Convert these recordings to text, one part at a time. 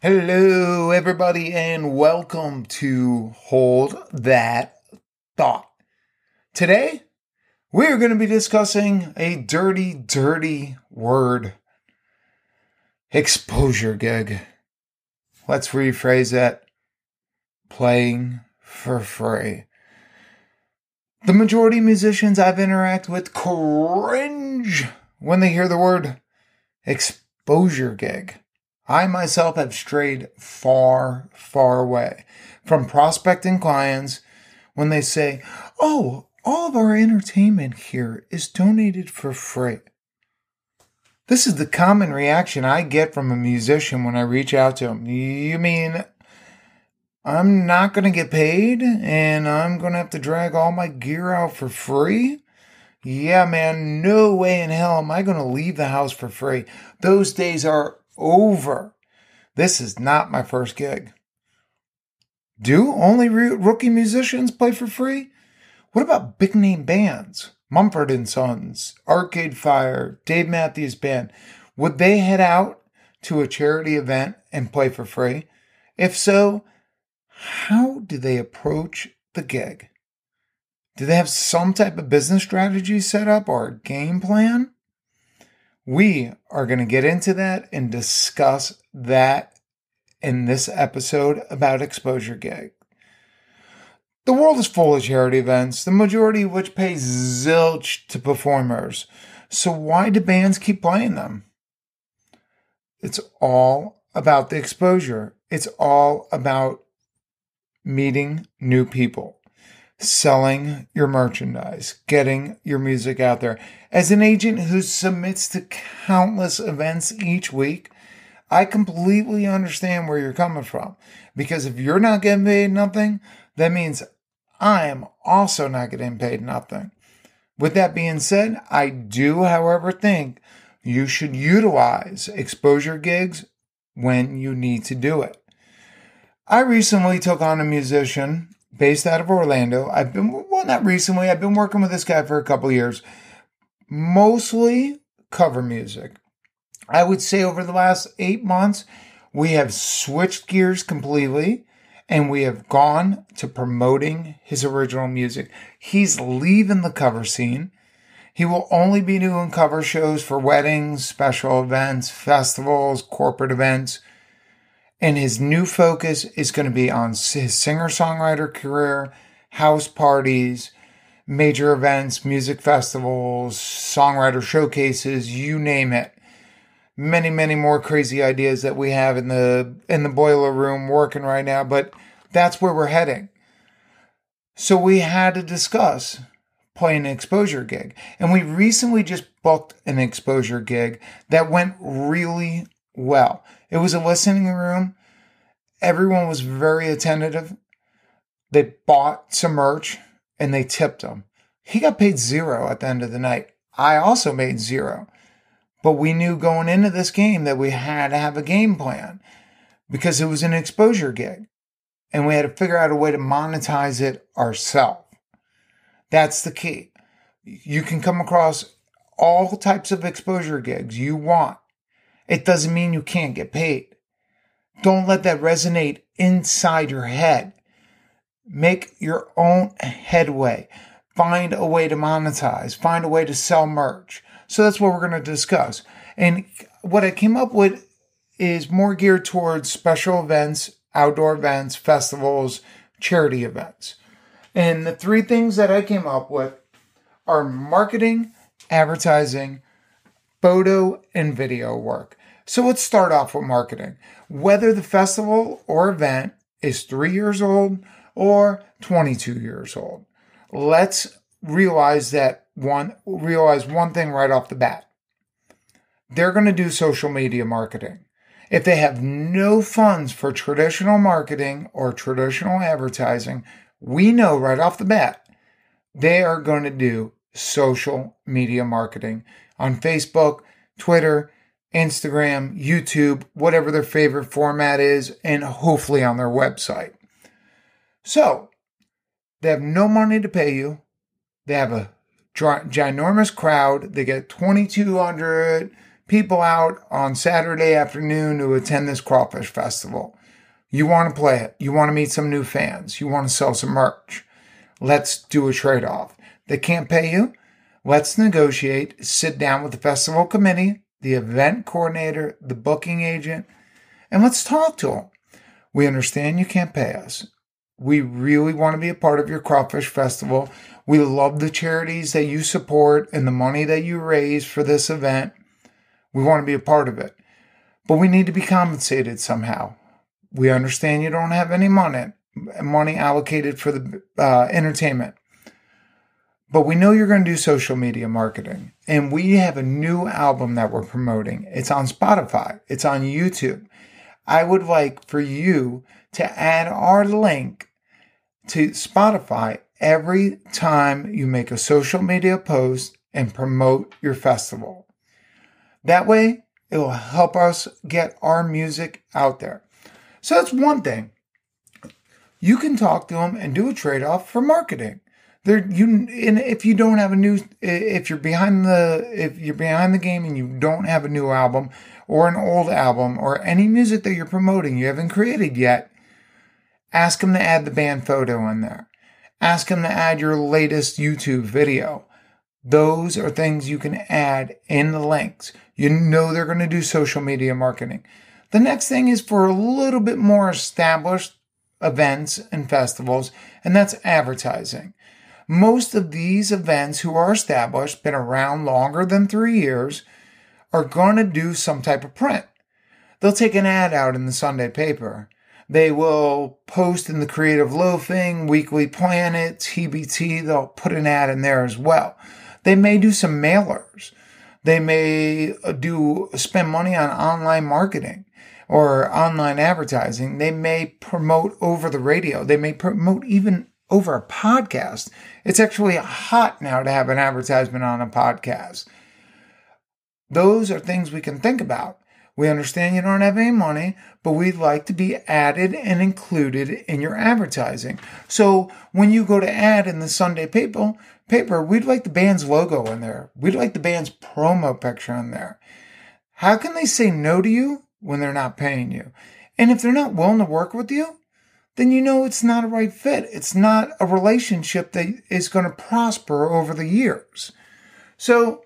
Hello, everybody, and welcome to Hold That Thought. Today, we're going to be discussing a dirty, dirty word. Exposure gig. Let's rephrase that. Playing for free. The majority of musicians I've interacted with cringe when they hear the word exposure gig. I myself have strayed far, far away from prospecting clients when they say, "Oh, all of our entertainment here is donated for free." This is the common reaction I get from a musician when I reach out to him. You mean I'm not going to get paid and I'm going to have to drag all my gear out for free? Yeah, man, no way in hell am I going to leave the house for free. Those days are over. This is not my first gig. Do only rookie musicians play for free? What about big name bands? Mumford and Sons, Arcade Fire, Dave Matthews Band. Would they head out to a charity event and play for free? If so, how do they approach the gig? Do they have some type of business strategy set up or a game plan? We are going to get into that and discuss that in this episode about exposure gig. The world is full of charity events, the majority of which pay zilch to performers. So why do bands keep playing them? It's all about the exposure. It's all about meeting new people, selling your merchandise, getting your music out there. As an agent who submits to countless events each week, I completely understand where you're coming from. Because if you're not getting paid nothing, that means I am also not getting paid nothing. With that being said, I do, however, think you should utilize exposure gigs when you need to do it. I recently took on a musician based out of Orlando. I've been working with this guy for a couple years, mostly cover music. I would say over the last 8 months, we have switched gears completely and we have gone to promoting his original music. He's leaving the cover scene. He will only be doing cover shows for weddings, special events, festivals, corporate events. And his new focus is going to be on his singer-songwriter career, house parties, major events, music festivals, songwriter showcases, you name it. Many, many more crazy ideas that we have in the boiler room working right now, but that's where we're heading. So we had to discuss playing an exposure gig. And we recently just booked an exposure gig that went really well. It was a listening room. Everyone was very attentive. They bought some merch and they tipped him. He got paid $0 at the end of the night. I also made $0. But we knew going into this game that we had to have a game plan because it was an exposure gig and we had to figure out a way to monetize it ourselves. That's the key. You can come across all types of exposure gigs you want. It doesn't mean you can't get paid. Don't let that resonate inside your head. Make your own headway. Find a way to monetize. Find a way to sell merch. So that's what we're going to discuss. And what I came up with is more geared towards special events, outdoor events, festivals, charity events. And the three things that I came up with are marketing, advertising, photo and video work. So let's start off with marketing. Whether the festival or event is 3 years old or 22 years old, let's realize one thing right off the bat. They're going to do social media marketing. If they have no funds for traditional marketing or traditional advertising, we know right off the bat, they are going to do social media marketing on Facebook, Twitter, Instagram, YouTube, whatever their favorite format is, and hopefully on their website. So, they have no money to pay you. They have a ginormous crowd. They get 2,200 people out on Saturday afternoon to attend this crawfish festival. You want to play it. You want to meet some new fans. You want to sell some merch. Let's do a trade-off. They can't pay you. Let's negotiate. Sit down with the festival committee, the event coordinator, the booking agent, and let's talk to them. We understand you can't pay us. We really want to be a part of your crawfish festival. We love the charities that you support and the money that you raise for this event. We want to be a part of it, but we need to be compensated somehow. We understand you don't have any money allocated for the entertainment, but we know you're going to do social media marketing, and we have a new album that we're promoting. It's on Spotify. It's on YouTube. I would like for you to add our link to Spotify every time you make a social media post and promote your festival. That way, it will help us get our music out there. So that's one thing. You can talk to them and do a trade-off for marketing. If you're behind the game and you don't have a new album or an old album or any music that you're promoting you haven't created yet, ask them to add the band photo in there. Ask them to add your latest YouTube video. Those are things you can add in the links. You know they're going to do social media marketing. The next thing is for a little bit more established events and festivals, and that's advertising. Most of these events who are established, been around longer than 3 years, are going to do some type of print. They'll take an ad out in the Sunday paper. They will post in the Creative Loafing, Weekly Planet, TBT. They'll put an ad in there as well. They may do some mailers. They may spend money on online marketing or online advertising. They may promote over the radio. They may promote even over a podcast. It's actually hot now to have an advertisement on a podcast. Those are things we can think about. We understand you don't have any money, but we'd like to be added and included in your advertising. So when you go to ad in the Sunday paper, we'd like the band's logo in there. We'd like the band's promo picture in there. How can they say no to you when they're not paying you? And if they're not willing to work with you, then you know it's not a right fit. It's not a relationship that is going to prosper over the years. So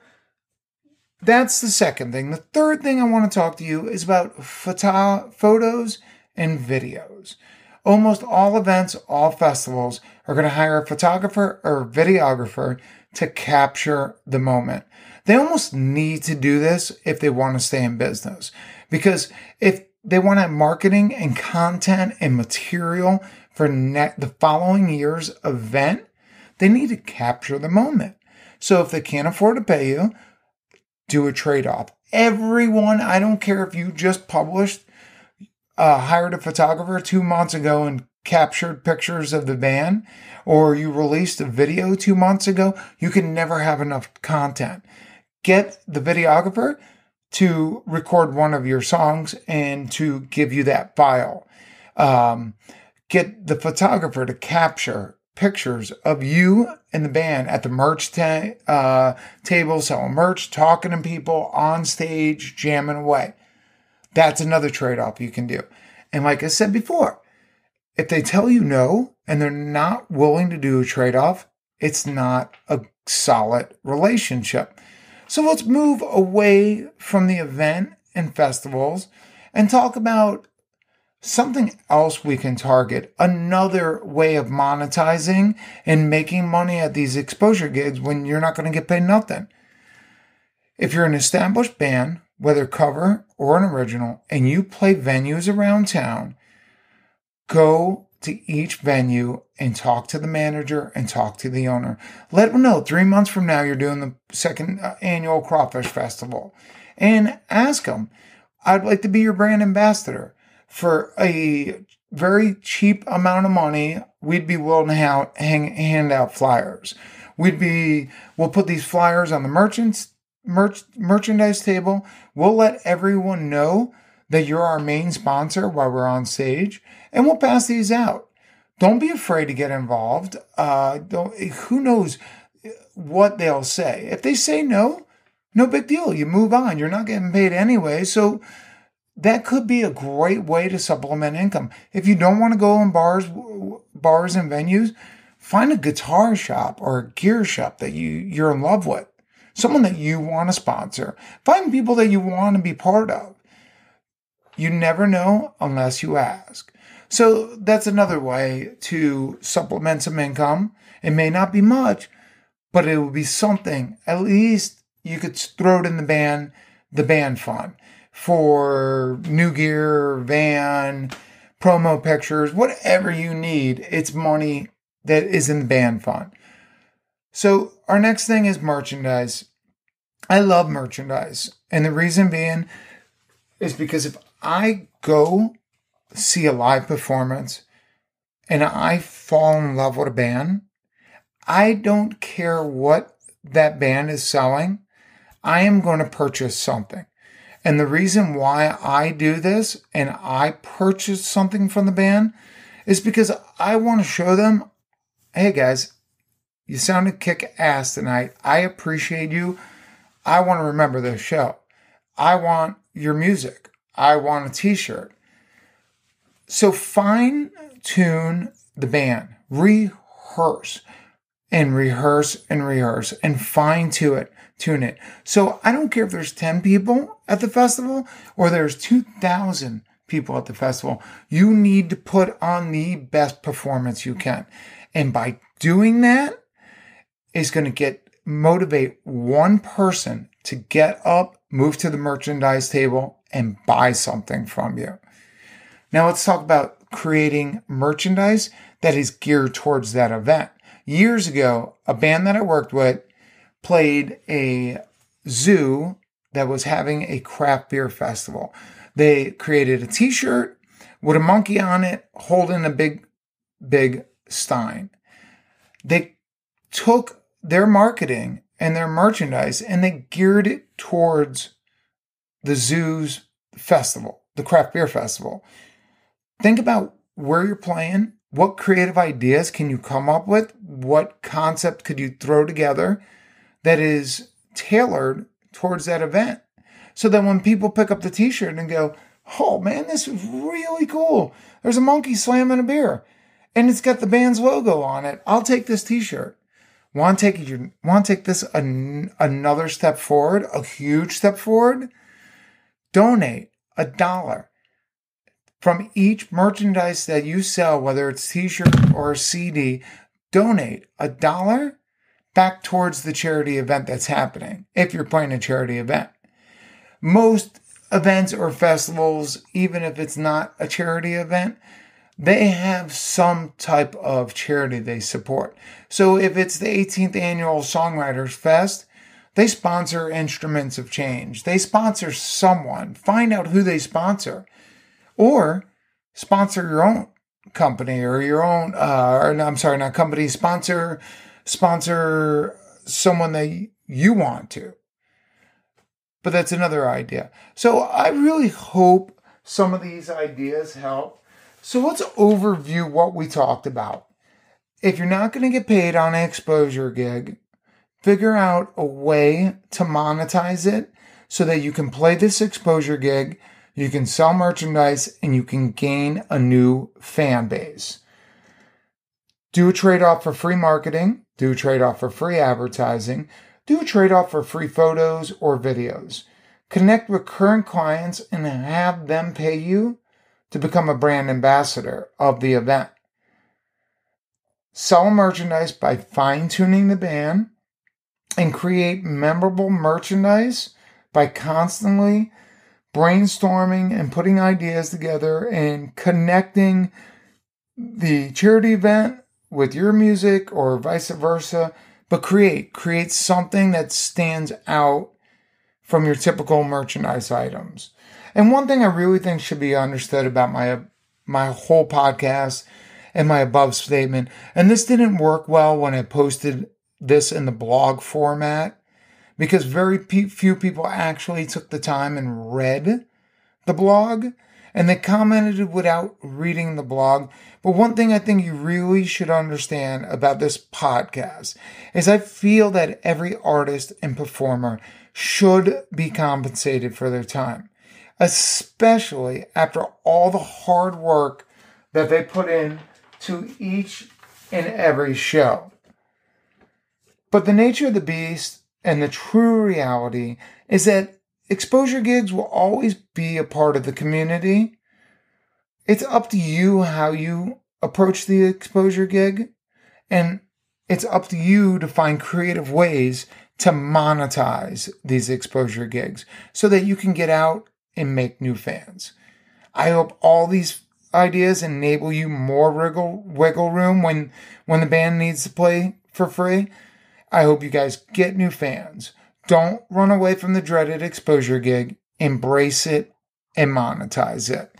that's the second thing. The third thing I want to talk to you is about photos and videos. Almost all events, all festivals are going to hire a photographer or a videographer to capture the moment. They almost need to do this if they want to stay in business, because if they want to have marketing and content and material for the following year's event, they need to capture the moment. So if they can't afford to pay you, do a trade-off. Everyone, I don't care if you just hired a photographer 2 months ago and captured pictures of the band, or you released a video 2 months ago, you can never have enough content. Get the videographer to record one of your songs and to give you that file. Get the photographer to capture pictures of you and the band at the merch table, selling merch, talking to people, on stage, jamming away. That's another trade-off you can do. And like I said before, if they tell you no and they're not willing to do a trade-off, it's not a solid relationship. So let's move away from the event and festivals and talk about something else we can target, another way of monetizing and making money at these exposure gigs when you're not going to get paid nothing. If you're an established band, whether cover or an original, and you play venues around town, go to each venue and talk to the manager and talk to the owner. Let them know 3 months from now you're doing the second annual Crawfish Festival, and ask them, I'd like to be your brand ambassador. For a very cheap amount of money, we'd be willing to hand out flyers. We'll put these flyers on the merchants merchandise table. We'll let everyone know that you're our main sponsor while we're on stage, and we'll pass these out. Don't be afraid to get involved. Who knows what they'll say. If they say no, no big deal. You move on. You're not getting paid anyway. So that could be a great way to supplement income. If you don't want to go in bars and venues, find a guitar shop or a gear shop that you're in love with. Someone that you want to sponsor. Find people that you want to be part of. You never know unless you ask. So that's another way to supplement some income. It may not be much, but it will be something. At least you could throw it in the band fund for new gear, van, promo pictures, whatever you need. It's money that is in the band fund. So our next thing is merchandise. I love merchandise. And the reason being is because if I go see a live performance and I fall in love with a band, I don't care what that band is selling. I am going to purchase something. And the reason why I do this and I purchase something from the band is because I want to show them, hey guys, you sounded kick-ass tonight. I appreciate you. I want to remember this show. I want your music. I want a t-shirt. So fine-tune the band. Rehearse and rehearse and rehearse and fine-tune it. So I don't care if there's 10 people at the festival or there's 2,000 people at the festival. You need to put on the best performance you can. And by doing that is going to motivate one person to get up, move to the merchandise table, and buy something from you. Now let's talk about creating merchandise that is geared towards that event. Years ago, a band that I worked with played a zoo that was having a craft beer festival. They created a t-shirt with a monkey on it holding a big, big stein. They took their marketing and their merchandise and they geared it towards the zoo's festival, the craft beer festival. Think about where you're playing. What creative ideas can you come up with? What concept could you throw together that is tailored towards that event? So that when people pick up the t-shirt and go, oh man, this is really cool. There's a monkey slamming a beer and it's got the band's logo on it. I'll take this t-shirt. Want to take this another step forward, a huge step forward? Donate $1 from each merchandise that you sell, whether it's t-shirt or a CD. Donate $1 back towards the charity event that's happening, if you're playing a charity event. Most events or festivals, even if it's not a charity event, they have some type of charity they support. So if it's the 18th Annual Songwriters Fest, they sponsor Instruments of Change. They sponsor someone. Find out who they sponsor. Or sponsor your own company or your own, sponsor someone that you want to. But that's another idea. So I really hope some of these ideas help. So let's overview what we talked about. If you're not going to get paid on an exposure gig, figure out a way to monetize it so that you can play this exposure gig, you can sell merchandise, and you can gain a new fan base. Do a trade-off for free marketing. Do a trade-off for free advertising. Do a trade-off for free photos or videos. Connect with current clients and have them pay you to become a brand ambassador of the event. Sell merchandise by fine-tuning the band and create memorable merchandise by constantly brainstorming and putting ideas together and connecting the charity event with your music or vice versa. But create something that stands out from your typical merchandise items. And one thing I really think should be understood about my whole podcast and my above statement, and this didn't work well when I posted this in the blog format because very few people actually took the time and read the blog, and they commented without reading the blog. But one thing I think you really should understand about this podcast is I feel that every artist and performer should be compensated for their time, especially after all the hard work that they put in to each and every show. But the nature of the beast and the true reality is that exposure gigs will always be a part of the community. It's up to you how you approach the exposure gig, and it's up to you to find creative ways to monetize these exposure gigs so that you can get out and make new fans. I hope all these ideas enable you more wiggle room when the band needs to play for free. I hope you guys get new fans. Don't run away from the dreaded exposure gig. Embrace it and monetize it.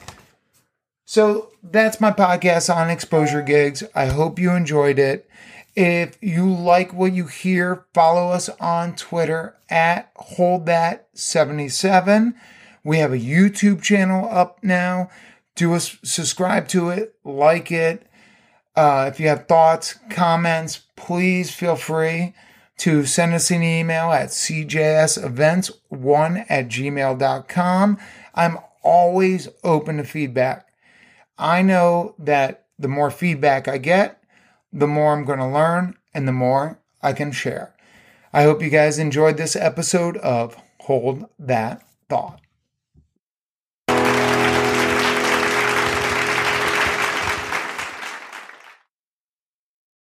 So that's my podcast on exposure gigs. I hope you enjoyed it. If you like what you hear, follow us on Twitter at HoldThat77. We have a YouTube channel up now. Subscribe to it, like it. If you have thoughts, comments, please feel free to send us an email at cjsevents1@gmail.com. I'm always open to feedback. I know that the more feedback I get, the more I'm going to learn and the more I can share. I hope you guys enjoyed this episode of Hold That Thought.